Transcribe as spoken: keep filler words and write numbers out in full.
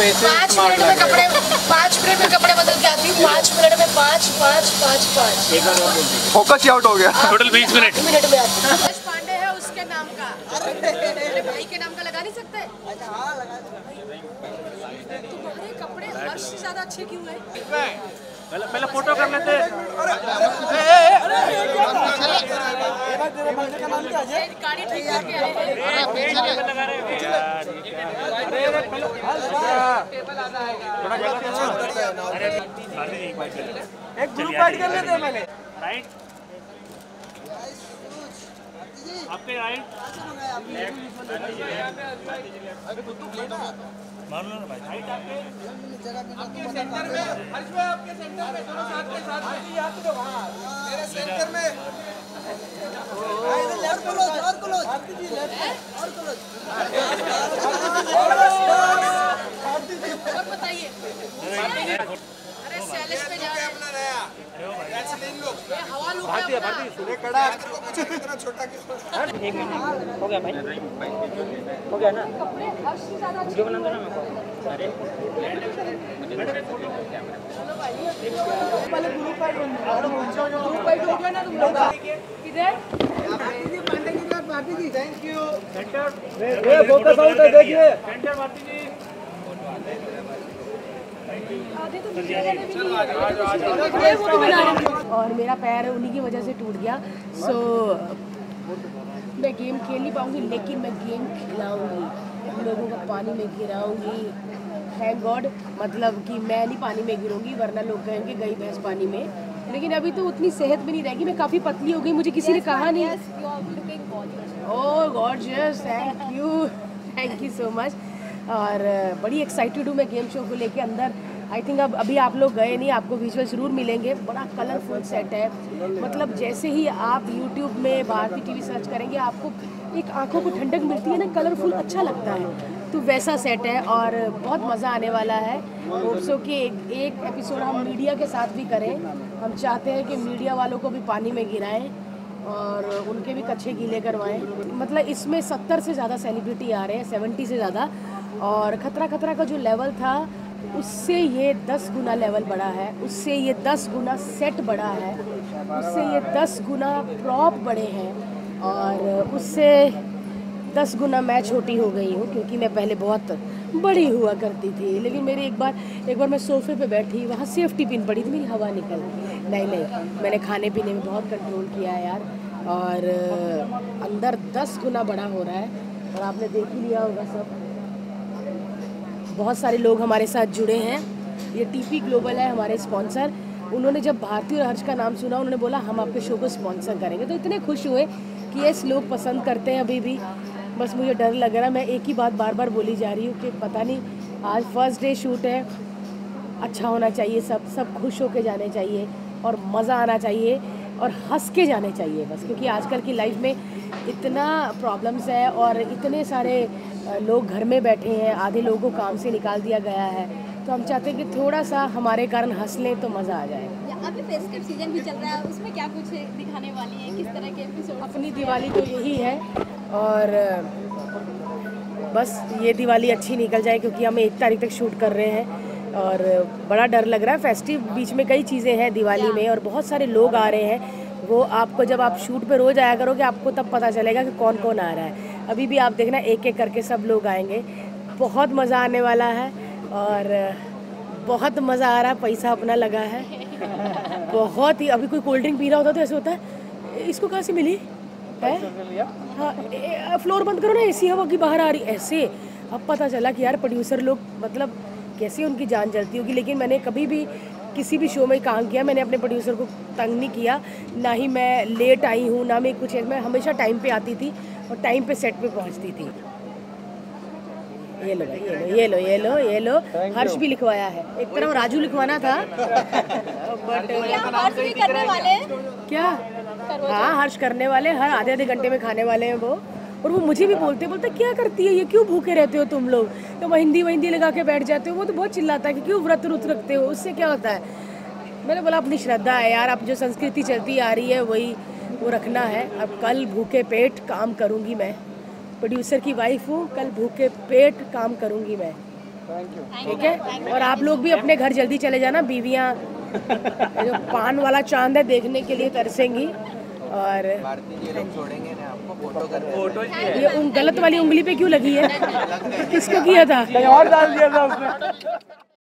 पाँच मिनट में कपड़े पाँच मिनट में कपड़े बदल के आती हूँ। पाँच मिनट में पाँच पाँच पाँच पाँच फोकस आउट हो गया। टोटल बीस मिनट मिनट में आती हूँ। पांडे है उसके नाम का, अरे भाई के नाम का लगा नहीं सकते। हाँ लगा। तुम्हारे कपड़े हर्ष से ज्यादा अच्छे क्यों है? पहले पहले फोटो कर लेते। एक ग्रुप ऐड कर लेते हैं पहले। राइट आपके राइट मालूम है भाई। राइट आपके आपके सेंटर में हर्ष भाई, आपके सेंटर में दोनों साथ में साथ में आप तो वहां मेरे सेंटर में। लेफ्ट क्लोज और क्लोज भारती जी, लेफ्ट और क्लोज भारती जी। सब बताइए। अरे सैलेश पे जा अपना नया रेसलिंग लोग ये हवा लोग भारती भारती सुने कड़ा इतना छोटा क्यों? एक मिनट हो गया भाई, हो गया ना? कपड़े हर्ष से ज्यादा वीडियो बना दो ना मेरे को। अरे पहले ग्रुप फाइट ग्रुप फाइट हो गया ना तुम लोग किधर? पांडे जी का Bharti ji thank you. Centre ये फोकस आउट है, देखिए सेंटर भारती जी। और मेरा पैर है उन्हीं की वजह से टूट गया, सो मैं गेम खेल नहीं पाऊंगी, लेकिन मैं गेम खिलाऊंगी। हम लोगों को पानी में गिराऊंगी, थैंक गॉड। मतलब कि मैं नहीं पानी में गिरूंगी, वरना लोग कहेंगे गई भैंस पानी में। लेकिन अभी तो उतनी सेहत भी नहीं रहेगी, मैं काफ़ी पतली हो गई, मुझे किसी yes, ने कहा नहीं। Oh gorgeous, thank you thank you so much. और बड़ी एक्साइटेड हूँ मैं गेम शो को लेके। अंदर आई थिंक अब अभी आप लोग गए नहीं, आपको विजुअल जरूर मिलेंगे। बड़ा कलरफुल सेट है, मतलब जैसे ही आप यूट्यूब में भारती टीवी सर्च करेंगे आपको एक आंखों को ठंडक मिलती है ना, कलरफुल अच्छा लगता है, तो वैसा सेट है और बहुत मज़ा आने वाला है। होप्सो कि एक एक एपिसोड हम मीडिया के साथ भी करें। हम चाहते हैं कि मीडिया वालों को भी पानी में गिराएं और उनके भी कच्चे गीले करवाएं। मतलब इसमें सत्तर से ज़्यादा सेलिब्रिटी आ रहे हैं, सेवेंटी से ज़्यादा। और खतरा खतरा का जो लेवल था उससे ये दस गुना लेवल बड़ा है, उससे ये दस गुना सेट बड़ा है, उससे ये दस गुना प्रॉप बड़े हैं, और उससे दस गुना मैं छोटी हो गई हूँ, क्योंकि मैं पहले बहुत बड़ी हुआ करती थी। लेकिन मेरी एक बार एक बार मैं सोफे पे बैठी, वहाँ सेफ्टी पिन पड़ी थी, मेरी हवा निकल गई। नहीं नहीं, मैंने खाने पीने में बहुत कंट्रोल किया है यार, और अंदर दस गुना बड़ा हो रहा है। और आपने देख ही लिया होगा, सब बहुत सारे लोग हमारे साथ जुड़े हैं। ये टीपी ग्लोबल है हमारे स्पॉन्सर। उन्होंने जब भारती और हर्ष का नाम सुना, उन्होंने बोला हम आपके शो को स्पॉन्सर करेंगे, तो इतने खुश हुए कि ये लोग पसंद करते हैं। अभी भी बस मुझे डर लग रहा है, मैं एक ही बात बार बार बोली जा रही हूँ कि पता नहीं, आज फर्स्ट डे शूट है, अच्छा होना चाहिए, सब सब खुश होके जाने चाहिए और मज़ा आना चाहिए और हंस के जाने चाहिए बस, क्योंकि आजकल की लाइफ में इतना प्रॉब्लम्स है और इतने सारे लोग घर में बैठे हैं, आधे लोगों को काम से निकाल दिया गया है, तो हम चाहते हैं कि थोड़ा सा हमारे कारण हंस लें तो मज़ा आ जाए। अभी फेस्टिव सीजन भी चल रहा है, उसमें क्या कुछ दिखाने वाली है, किस तरह के एपिसोड? अपनी दिवाली तो यही है और बस ये दिवाली अच्छी निकल जाए, क्योंकि हम एक तारीख तक शूट कर रहे हैं और बड़ा डर लग रहा है। फेस्टिव बीच में कई चीज़ें हैं दिवाली में और बहुत सारे लोग आ रहे हैं, वो आपको जब आप शूट पे रोज़ आया करोगे आपको तब पता चलेगा कि कौन कौन आ रहा है। अभी भी आप देखना, एक एक करके सब लोग आएंगे, बहुत मज़ा आने वाला है और बहुत मज़ा आ रहा है। पैसा अपना लगा है बहुत ही। अभी कोई कोल्ड ड्रिंक पी रहा होता तो ऐसे होता है इसको कहाँ से मिली है। हाँ फ्लोर बंद करो ना, ऐसी हवा की बाहर आ रही ऐसे। अब पता चला कि यार प्रोड्यूसर लोग मतलब कैसे उनकी जान जलती होगी। लेकिन मैंने कभी भी किसी भी शो में काम किया, मैंने अपने प्रोड्यूसर को तंग नहीं किया, ना ही मैं लेट आई हूँ ना मैं कुछ। मैं हमेशा टाइम पे आती थी और टाइम पे सेट पे पहुँचती थी। ये लो भाई, ये लो ये लो ये लो, लो। हर्ष भी लिखवाया है, एक तरफ राजू लिखवाना था बट क्या हाँ हर्ष करने वाले, हर आधे आधे घंटे में खाने वाले हैं वो। और वो मुझे भी बोलते बोलते क्या करती है ये, क्यों भूखे रहते हो तुम लोग, तो महिंदी वहिंदी लगा के बैठ जाते हो। वो तो बहुत चिल्लाता है कि क्यों व्रत व्रत रखते हो, उससे क्या होता है। मैंने बोला अपनी श्रद्धा है यार, अब जो संस्कृति चलती आ रही है वही वो रखना है। अब कल भूखे पेट काम करूँगी मैं, प्रोड्यूसर की वाइफ हूँ, कल भूखे पेट काम करूँगी मैं। ठीक है। और आप लोग भी अपने घर जल्दी चले जाना, बीवियाँ जो पान वाला चांद है देखने के लिए तरसेंगी। और छोड़ेंगे ना आपको फोटो फोटो ये उन गलत वाली उंगली पे क्यों लगी है? किसको किया था? और डाल दिया था उसने।